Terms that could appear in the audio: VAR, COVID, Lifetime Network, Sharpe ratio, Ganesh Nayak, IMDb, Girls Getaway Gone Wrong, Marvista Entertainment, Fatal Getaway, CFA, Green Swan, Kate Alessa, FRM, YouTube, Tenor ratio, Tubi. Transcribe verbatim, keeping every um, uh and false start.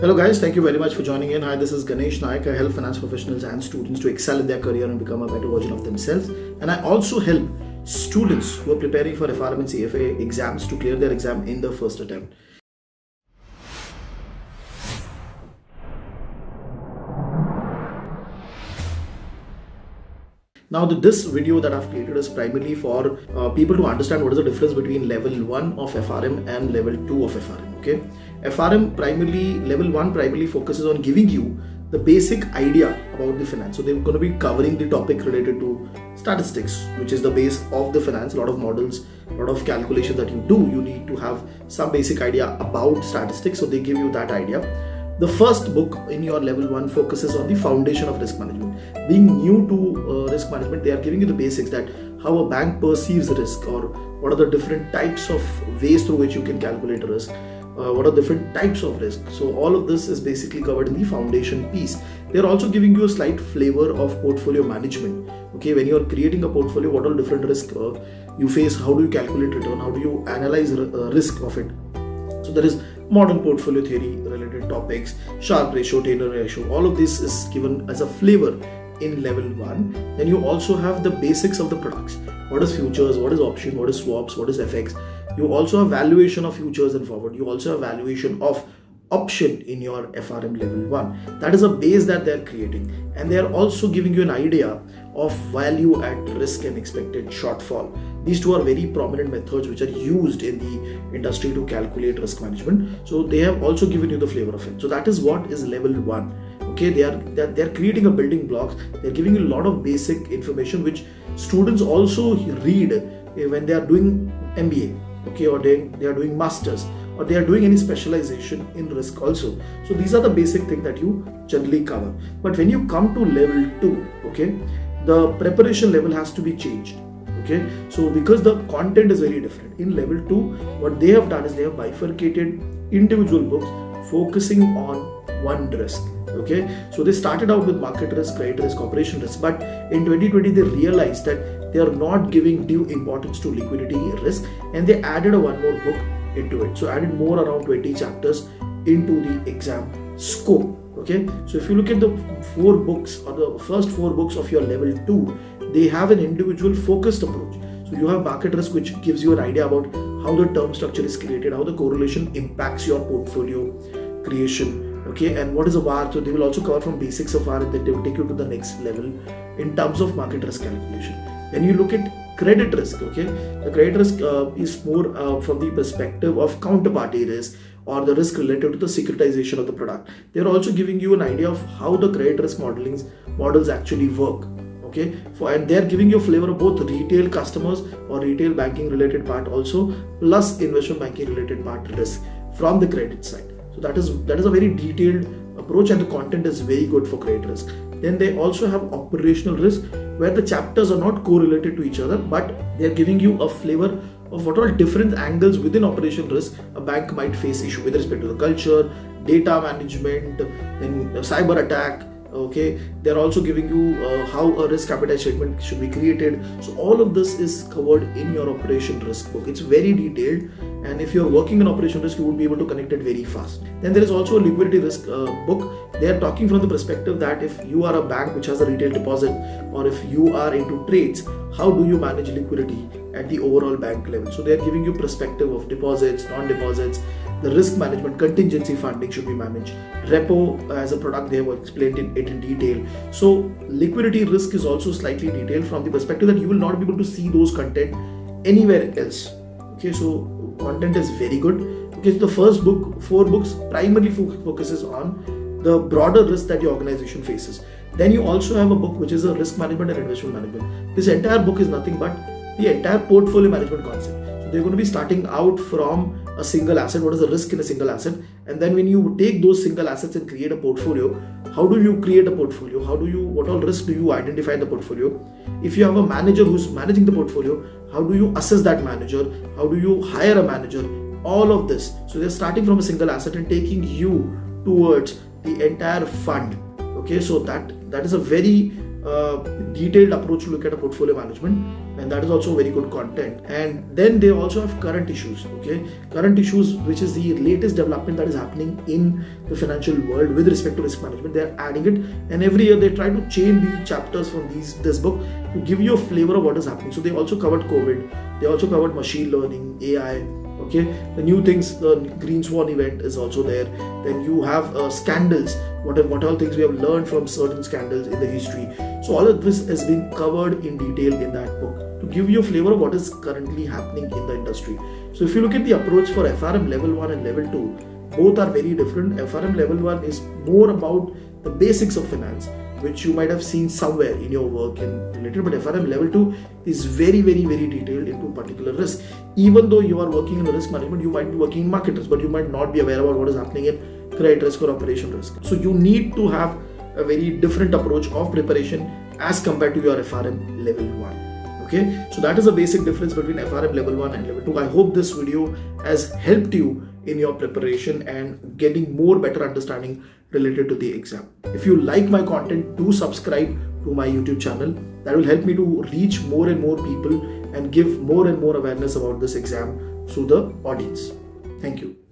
Hello guys, thank you very much for joining in. Hi, this is Ganesh Nayak. I help finance professionals and students to excel in their career and become a better version of themselves. And I also help students who are preparing for F R M and C F A exams to clear their exam in the first attempt. Now this video that I've created is primarily for uh, people to understand what is the difference between level one of F R M and level two of F R M, okay? F R M primarily, level one primarily focuses on giving you the basic idea about the finance. So they're going to be covering the topic related to statistics, which is the base of the finance. A lot of models, a lot of calculations that you do, you need to have some basic idea about statistics. So they give you that idea. The first book in your level one focuses on the foundation of risk management. Being new to uh, risk management, they are giving you the basics, that how a bank perceives risk, or what are the different types of ways through which you can calculate risk, uh, what are different types of risk. So all of this is basically covered in the foundation piece. They are also giving you a slight flavor of portfolio management. Okay, when you are creating a portfolio, what all different risk uh, you face, how do you calculate return, how do you analyze uh, risk of it. So there is modern portfolio theory related topics, Sharpe ratio, Tenor ratio, all of this is given as a flavor in level one. Then you also have the basics of the products. What is futures, what is option, what is swaps, what is F X. You also have valuation of futures and forward. You also have valuation of option in your F R M level one. That is a base that they're creating. And they're also giving you an idea of value at risk and expected shortfall. These two are very prominent methods which are used in the industry to calculate risk management. So they have also given you the flavor of it. So that is what is level one. Okay, they are they're, they're creating a building blocks. They're giving you a lot of basic information which students also read when they are doing M B A. Okay, or they, they are doing masters, or they are doing any specialization in risk also. So these are the basic things that you generally cover. But when you come to level two, okay, the preparation level has to be changed. Okay, so because the content is very different. In level two, what they have done is they have bifurcated individual books focusing on one risk. Okay, so they started out with market risk, credit risk, operation risk, but in twenty twenty they realized that they are not giving due importance to liquidity risk, and they added a one more book into it. So added more around twenty chapters into the exam scope. Okay, so if you look at the four books or the first four books of your level two, they have an individual focused approach. So you have market risk, which gives you an idea about how the term structure is created, how the correlation impacts your portfolio creation. Okay, and what is a V A R? So they will also cover from basics of V A R, and then they will take you to the next level in terms of market risk calculation. When you look at credit risk, okay, the credit risk uh, is more uh, from the perspective of counterparty risk, or the risk related to the securitization of the product. They are also giving you an idea of how the credit risk modelings models actually work. Okay, for and they are giving you a flavor of both retail customers or retail banking related part also, plus investment banking related part risk from the credit side. So that is that is a very detailed approach, and the content is very good for credit risk. Then they also have operational risk, where the chapters are not correlated to each other, but they are giving you a flavor of what all different angles within operational risk a bank might face issue with respect to the culture, data management, then cyber attack. Okay, they are also giving you uh, how a risk appetite statement should be created. So all of this is covered in your operation risk book. It's very detailed, and if you are working in operation risk, you would be able to connect it very fast. Then there is also a liquidity risk uh, book. They are talking from the perspective that if you are a bank which has a retail deposit, or if you are into trades, how do you manage liquidity at the overall bank level. So they are giving you perspective of deposits, non-deposits, the risk management, contingency funding should be managed, repo as a product, they have explained it in detail. So liquidity risk is also slightly detailed from the perspective that you will not be able to see those content anywhere else. Okay, so content is very good. Okay, so the first book, four books primarily focuses on the broader risk that your organization faces. Then you also have a book which is a risk management and investment management. This entire book is nothing but the entire portfolio management concept. So they're going to be starting out from a single asset. What is the risk in a single asset? And then when you take those single assets and create a portfolio, how do you create a portfolio? How do you, what all risk do you identify in the portfolio? If you have a manager who's managing the portfolio, how do you assess that manager? How do you hire a manager? All of this. So they're starting from a single asset and taking you towards the entire fund. Okay, so that that is a very uh, detailed approach to look at a portfolio management, and that is also very good content. And then they also have current issues, okay, current issues, which is the latest development that is happening in the financial world with respect to risk management. They are adding it, and every year they try to change the chapters from these this book to give you a flavor of what is happening. So they also covered COVID, they also covered machine learning, A I. Okay, the new things, the Green Swan event is also there. Then you have uh, scandals, what, what all things we have learned from certain scandals in the history. So all of this has been covered in detail in that book to give you a flavor of what is currently happening in the industry. So if you look at the approach for F R M level one and level two, both are very different. F R M level one is more about the basics of finance, which you might have seen somewhere in your work and related, but F R M level two is very, very, very detailed into particular risk. Even though you are working in risk management, you might be working in market risk, but you might not be aware about what is happening in credit risk or operation risk. So you need to have a very different approach of preparation as compared to your F R M level one. Okay, so that is a basic difference between F R M level one and level two. I hope this video has helped you in your preparation and getting more better understanding related to the exam. If you like my content, do subscribe to my YouTube channel. That will help me to reach more and more people and give more and more awareness about this exam to the audience. Thank you.